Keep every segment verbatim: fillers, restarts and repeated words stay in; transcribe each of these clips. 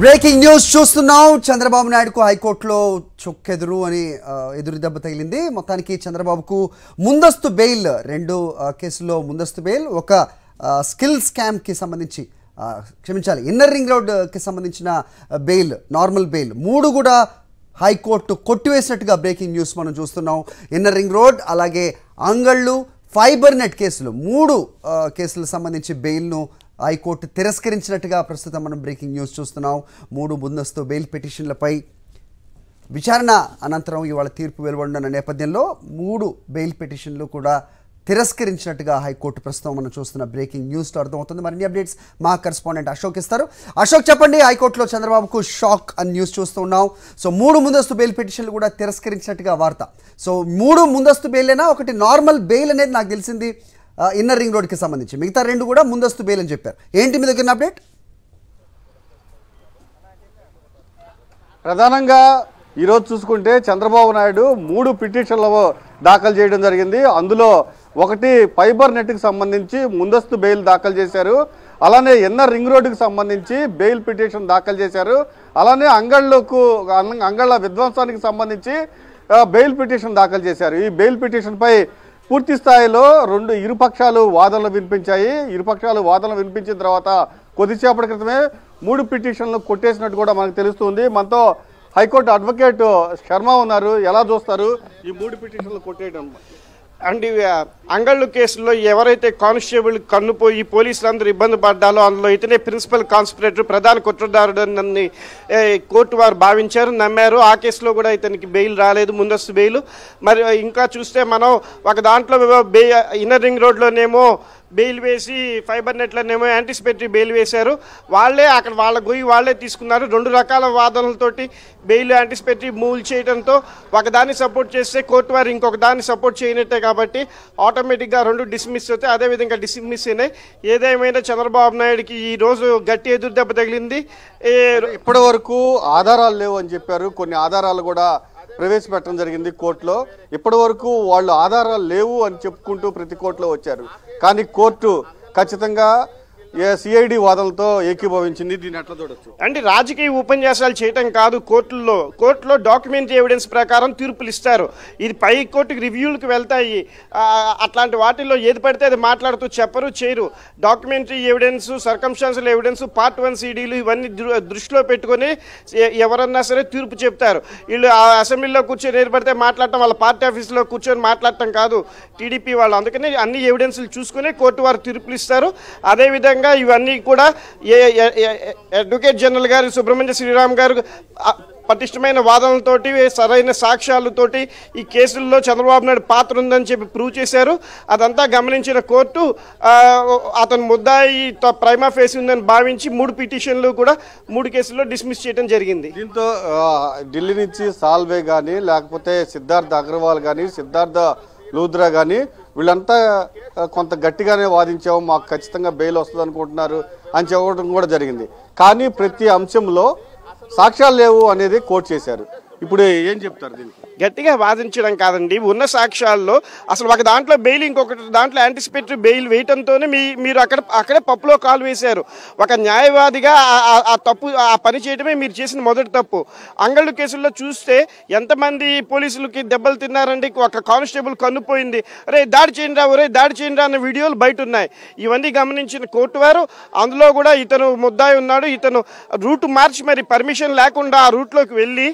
Breaking news చూస్తున్నాం. చంద్రబాబు నాయుడుకు హైకోర్టులో చుక్కెదురు అని ఎదురు దెబ్బ తగిలింది. మొత్తానికి చంద్రబాబుకు ముందస్తు బెయిల్, రెండు కేసుల్లో ముందస్తు బెయిల్, ఒక స్కిల్ స్కామ్కి సంబంధించి, క్షమించాలి ఇన్నర్ రింగ్ రోడ్కి సంబంధించిన బెయిల్, నార్మల్ బెయిల్, మూడు కూడా హైకోర్టు కొట్టివేసినట్టుగా బ్రేకింగ్ న్యూస్ మనం చూస్తున్నాం. ఇన్నర్ రింగ్ రోడ్, అలాగే అంగళ్ళు, ఫైబర్ నెట్ కేసులు, మూడు కేసులకు సంబంధించి బెయిల్ను హైకోర్టు తిరస్కరించినట్టుగా ప్రస్తుతం మనం బ్రేకింగ్ న్యూస్ చూస్తున్నాం. మూడు ముందస్తు బెయిల్ పిటిషన్లపై విచారణ అనంతరం ఇవాళ తీర్పు వెలువడిన నేపథ్యంలో మూడు బెయిల్ పిటిషన్లు కూడా తిరస్కరించినట్టుగా హైకోర్టు ప్రస్తుతం మనం చూస్తున్న బ్రేకింగ్ న్యూస్లో అర్థమవుతుంది. మరిన్ని అప్డేట్స్ మా కరెస్పాండెంట్ అశోక్ ఇస్తారు. అశోక్, చెప్పండి, హైకోర్టులో చంద్రబాబుకు షాక్ అని న్యూస్ చూస్తున్నాం. సో మూడు ముందస్తు బెయిల్ పిటిషన్లు కూడా తిరస్కరించినట్టుగా వార్త. సో మూడు ముందస్తు బెయిల్ అయినా ఒకటి నార్మల్ బెయిల్ అనేది నాకు తెలిసింది, ఇన్నర్ రింగ్ రోడ్కి సంబంధించి, మిగతా రెండు కూడా ముందస్తు బెయిల్ అని చెప్పారు. ఏంటి మీ దగ్గర అప్డేట్? ప్రధానంగా ఈరోజు చూసుకుంటే చంద్రబాబు నాయుడు మూడు పిటిషన్లు దాఖలు చేయడం జరిగింది. అందులో ఒకటి ఫైబర్ నెట్కి సంబంధించి ముందస్తు బెయిల్ దాఖలు చేశారు. అలానే ఎన్నర్ రింగ్ రోడ్డుకి సంబంధించి బెయిల్ పిటిషన్ దాఖలు చేశారు. అలానే అంగళ్ళకు అంగళ్ళ విధ్వంసానికి సంబంధించి బెయిల్ పిటిషన్ దాఖలు చేశారు. ఈ బెయిల్ పిటిషన్పై పూర్తి స్థాయిలో రెండు ఇరుపక్షాలు వాదనలు వినిపించాయి. ఇరుపక్షాలు వాదనలు వినిపించిన తర్వాత కొద్దిసేపటి క్రితమే మూడు పిటిషన్లు కొట్టేసినట్టు కూడా మనకు తెలుస్తుంది. మనతో హైకోర్టు అడ్వకేట్ శర్మ ఉన్నారు. ఎలా చూస్తారు ఈ మూడు పిటిషన్లు కొట్టేయడం? అండ్ ఇవి అంగళ్ళు కేసుల్లో ఎవరైతే కానిస్టేబుల్ కన్నుపోయి పోలీసులందరూ ఇబ్బంది పడ్డాలో అందులో ఇతనే ప్రిన్సిపల్ కాన్స్పిరేటర్, ప్రధాన కుట్రదారుడు అని కోర్టు వారు భావించారు, నమ్మారు. ఆ కేసులో కూడా ఇతనికి బెయిల్ రాలేదు, ముందస్తు బెయిల్. మరి ఇంకా చూస్తే మనం ఒక దాంట్లో బె ఇన్నర్ రింగ్ రోడ్లోనేమో బెయిల్ వేసి, ఫైబర్ నెట్లనేమో యాంటిసిపేటరీ బెయిల్ వేశారు. వాళ్ళే అక్కడ వాళ్ళ గొయ్యి వాళ్ళే తీసుకున్నారు. రెండు రకాల వాదనలతోటి బెయిల్ యాంటిసిపేటరీ మూవ్ చేయడంతో ఒకదాన్ని సపోర్ట్ చేస్తే కోర్టు వారు ఇంకొక దాన్ని సపోర్ట్ చేయనట్టే కాబట్టి ఆటోమేటిక్గా రెండు డిస్మిస్ అవుతాయి. అదేవిధంగా డిస్మిస్ అయినాయి. ఏదేమైనా చంద్రబాబు నాయుడుకి ఈరోజు గట్టి ఎదురు దెబ్బ తగిలింది. ఇప్పటి వరకు ఆధారాలు లేవు అని చెప్పారు. కొన్ని ఆధారాలు కూడా ప్రవేశపెట్టడం జరిగింది కోర్టులో. ఇప్పటి వరకు వాళ్ళు ఆధారాలు లేవు అని చెప్పుకుంటూ ప్రతి కోర్టులో వచ్చారు. కానీ కోర్టు ఖచ్చితంగా సిఐడి వాదనలతో ఏకీభవించింది. దీన్ని ఎట్లా చూడొచ్చు? అంటే రాజకీయ ఉపన్యాసాలు చేయటం కాదు, కోర్టుల్లో కోర్టులో డాక్యుమెంటరీ ఎవిడెన్స్ ప్రకారం తీర్పులు ఇస్తారు. ఇది పై కోర్టుకి రివ్యూలకు వెళ్తాయి. అట్లాంటి వాటిల్లో ఏది పడితే అది మాట్లాడుతూ చెప్పరు, చేయరు. Documentary evidence, circumstantial evidence, part one సిడీలు ఇవన్నీ దృష్టిలో పెట్టుకొని ఎవరన్నా సరే తీర్పు చెప్తారు. వీళ్ళు అసెంబ్లీలో కూర్చొని ఏది పడితే మాట్లాడటం, వాళ్ళ పార్టీ ఆఫీస్లో కూర్చొని మాట్లాడటం కాదు టీడీపీ వాళ్ళు. అందుకని అన్ని ఎవిడెన్స్లు చూసుకునే కోర్టు వారు తీర్పులు ఇస్తారు. అదేవిధంగా ఇవన్నీ కూడా అడ్వకేట్ జనరల్ గారు, సుబ్రహ్మణ్యం శ్రీరామ్ గారు పటిష్టమైన వాదనలతోటి, సరైన సాక్ష్యాలతోటి ఈ కేసుల్లో చంద్రబాబు నాయుడు పాత్ర ఉందని చెప్పి ప్రూవ్ చేశారు. అదంతా గమనించిన కోర్టు అతను ముద్దాయి ప్రైమా ఫేస్ ఉందని భావించి మూడు పిటిషన్లు కూడా మూడు కేసుల్లో డిస్మిస్ చేయడం జరిగింది. దీంతో ఢిల్లీ నుంచి సాల్వే కానీ, లేకపోతే సిద్ధార్థ అగర్వాల్ కానీ, సిద్ధార్థ లూద్రా కానీ, వీళ్ళంతా కొంత గట్టిగానే వాదించాము, మాకు ఖచ్చితంగా బెయిల్ వస్తుంది అనుకుంటున్నారు అని చెప్పడం కూడా జరిగింది. కానీ ప్రతి అంశంలో సాక్ష్యాలు లేవు అనేది కోర్టు చేశారు. ఇప్పుడు ఏం చెప్తారు? దీనికి గట్టిగా వాదించడం కాదండి, ఉన్న సాక్ష్యాల్లో అసలు ఒక దాంట్లో బెయిల్, ఇంకొకటి దాంట్లో యాంటిసిపేటరీ బెయిల్ వేయటంతోనే మీ మీరు అక్కడ అక్కడే పప్పులో కాలు వేశారు. ఒక న్యాయవాదిగా ఆ తప్పు ఆ పని చేయడమే మీరు చేసిన మొదటి తప్పు. అంగళ్ళు కేసుల్లో చూస్తే ఎంతమంది పోలీసులకి దెబ్బలు తిన్నారండి. ఒక కానిస్టేబుల్ కన్నుపోయింది, అరే దాడి చేయండి రా, ఒరే దాడి చేయండి రా అనే వీడియోలు బయట ఉన్నాయి. ఇవన్నీ గమనించిన కోర్టు వారు అందులో కూడా ఇతను ముద్దాయి ఉన్నాడు, ఇతను రూట్ మార్చి మరి పర్మిషన్ లేకుండా ఆ రూట్లోకి వెళ్ళి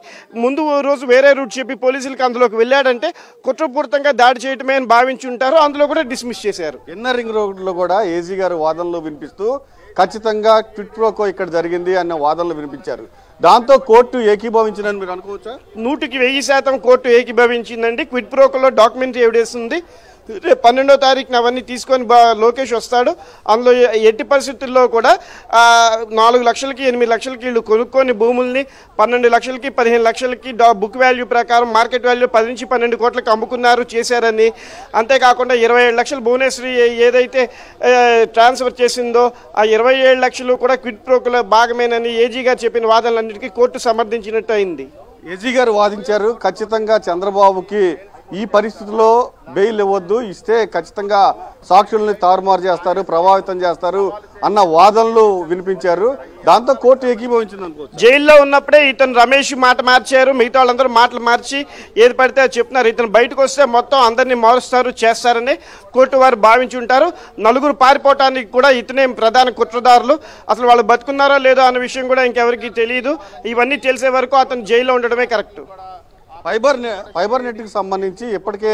ముందు రోజు వేరే రూట్ చెప్పి పోలీసులకి అందులోకి వెళ్ళాడంటే కుట్రపూరితంగా దాడి చేయటమే అని భావించి ఉంటారు. అందులో కూడా డిస్మిస్ చేశారు. ఇన్నర్ రింగ్ రోడ్లో కూడా ఏజీ గారు వాదనలు వినిపిస్తూ ఖచ్చితంగా ట్విట్ ప్రోకో ఇక్కడ జరిగింది అన్న వాదనలు వినిపించారు. దాంతో కోర్టు ఏకీభవించిందని మీరు అనుకోవచ్చా? నూటికి వెయ్యి శాతం కోర్టు ఏకీభవించిందండి. క్విట్ ప్రోకోలో డాక్యుమెంటరీ ఎవిడెన్స్ ఉంది. రేపు పన్నెండో తారీఖున అవన్నీ తీసుకొని బా లోకేష్ వస్తాడు. అందులో ఎట్టి పరిస్థితుల్లో కూడా నాలుగు లక్షలకి ఎనిమిది లక్షలకి వీళ్ళు కొనుక్కొని భూముల్ని పన్నెండు లక్షలకి పదిహేను లక్షలకి బుక్ వాల్యూ ప్రకారం మార్కెట్ వాల్యూ పది నుంచి పన్నెండు కోట్లకి అమ్ముకున్నారు, చేశారని. అంతేకాకుండా ఇరవై ఏడు లక్షలు భువనేశ్వరి ఏదైతే ట్రాన్స్ఫర్ చేసిందో ఆ ఇరవై ఏడు లక్షలు కూడా క్విట్ ప్రోకుల భాగమేనని ఏజీ గారు చెప్పిన వాదనలన్నిటికీ కోర్టు సమర్థించినట్టు అయింది. ఏజీ గారు వాదించారు ఖచ్చితంగా చంద్రబాబుకి ఈ పరిస్థితిలో బెయిల్ ఇవ్వద్దు, ఇస్తే ఖచ్చితంగా సాక్షుల్ని తారుమారు చేస్తారు, ప్రభావితం చేస్తారు అన్న వాదనలు వినిపించారు. దాంతో కోర్టు ఏకీభవించింది అనుకోవచ్చు. జైల్లో ఉన్నప్పుడే ఇతను రమేష్ మాట మార్చారు, మిగతా వాళ్ళందరూ మాటలు మార్చి ఏది పడితే చెప్తున్నారు. ఇతను బయటకు వస్తే మొత్తం అందరినీ మారుస్తారు చేస్తారని కోర్టు వారు భావించి ఉంటారు. నలుగురు పారిపోవటానికి కూడా ఇతనే ప్రధాన కుట్రదారులు. అసలు వాళ్ళు బతుకున్నారో లేదో అన్న విషయం కూడా ఇంకెవరికి తెలియదు. ఇవన్నీ తెలిసే వరకు అతను జైల్లో ఉండడమే కరెక్ట్. ఫైబర్ ఫైబర్ నెట్కి సంబంధించి ఇప్పటికే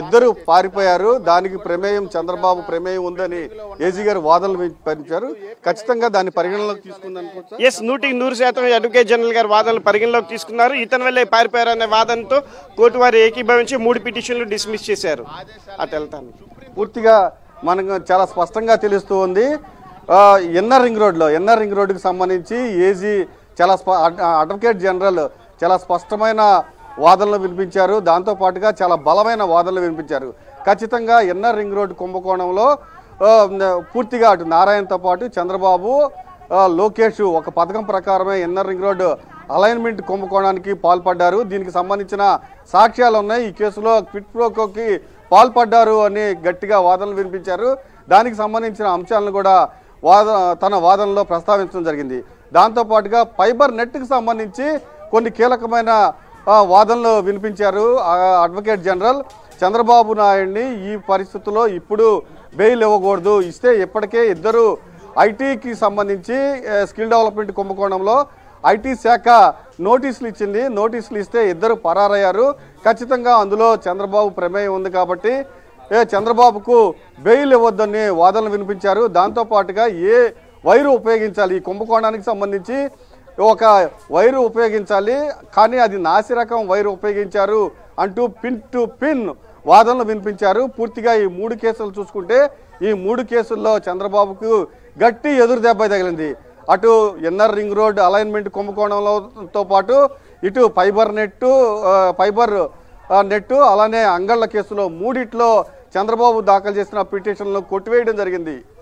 ఇద్దరు పారిపోయారు. దానికి ప్రమేయం చంద్రబాబు ప్రమేయం ఉందని ఏజీ గారు వాదనలు వినిపించారు. ఖచ్చితంగా దాన్ని పరిగణలోకి తీసుకుందని ఎస్ నూటికి నూరు శాతం అడ్వకేట్ జనరల్ గారు వాదనలు పరిగణలోకి తీసుకున్నారు. ఇతని వల్లే పారిపోయారు అనే వాదనతో కోర్టు వారు ఏకీభవించి మూడు పిటిషన్లు డిస్మిస్ చేశారు. అటు వెళ్తాను పూర్తిగా మనకు చాలా స్పష్టంగా తెలుస్తూ ఉంది. ఎన్ఆర్ రింగ్ రోడ్లో ఎన్ఆర్ రింగ్ రోడ్డుకి సంబంధించి ఏజీ చాలా అడ్వకేట్ జనరల్ చాలా స్పష్టమైన వాదనలు వినిపించారు. దాంతోపాటుగా చాలా బలమైన వాదనలు వినిపించారు. ఖచ్చితంగా ఎన్ఆర్ రింగ్ రోడ్డు కుంభకోణంలో పూర్తిగా అటు నారాయణతో పాటు చంద్రబాబు లోకేష్ ఒక పథకం ప్రకారమే ఎన్ఆర్ రింగ్ రోడ్డు అలైన్మెంట్ కుంభకోణానికి పాల్పడ్డారు. దీనికి సంబంధించిన సాక్ష్యాలు ఉన్నాయి. ఈ కేసులో క్విట్ ప్రోకోకి పాల్పడ్డారు అని గట్టిగా వాదనలు వినిపించారు. దానికి సంబంధించిన అంశాలను కూడా వాద తన వాదనలో ప్రస్తావించడం జరిగింది. దాంతోపాటుగా ఫైబర్ నెట్కి సంబంధించి కొన్ని కీలకమైన వాదనలు వినిపించారు. అడ్వకేట్ జనరల్ చంద్రబాబు నాయుడిని ఈ పరిస్థితుల్లో ఇప్పుడు బెయిల్ ఇవ్వకూడదు, ఇస్తే ఇప్పటికే ఇద్దరు ఐటీకి సంబంధించి స్కిల్ డెవలప్మెంట్ కుంభకోణంలో ఐటీ శాఖ నోటీసులు ఇచ్చింది. నోటీసులు ఇస్తే ఇద్దరు పరారయ్యారు. ఖచ్చితంగా అందులో చంద్రబాబు ప్రమేయం ఉంది కాబట్టి చంద్రబాబుకు బెయిల్ ఇవ్వద్దని వాదనలు వినిపించారు. దాంతోపాటుగా ఏ వైరు ఉపయోగించాలి, ఈ కుంభకోణానికి సంబంధించి ఒక వైరు ఉపయోగించాలి, కానీ అది నాసి రకం వైరు ఉపయోగించారు అంటూ పిన్ టు పిన్ వాదనలు వినిపించారు. పూర్తిగా ఈ మూడు కేసులు చూసుకుంటే ఈ మూడు కేసుల్లో చంద్రబాబుకు గట్టి ఎదురు దెబ్బ తగిలింది. అటు ఎన్ఆర్ రింగ్ రోడ్ అలైన్మెంట్ కుంభకోణంతో పాటు ఇటు ఫైబర్ నెట్ ఫైబర్ నెట్ అలానే అంగళ్ళ కేసులో మూడిట్లో చంద్రబాబు దాఖలు చేసిన పిటిషన్లను కొట్టివేయడం జరిగింది.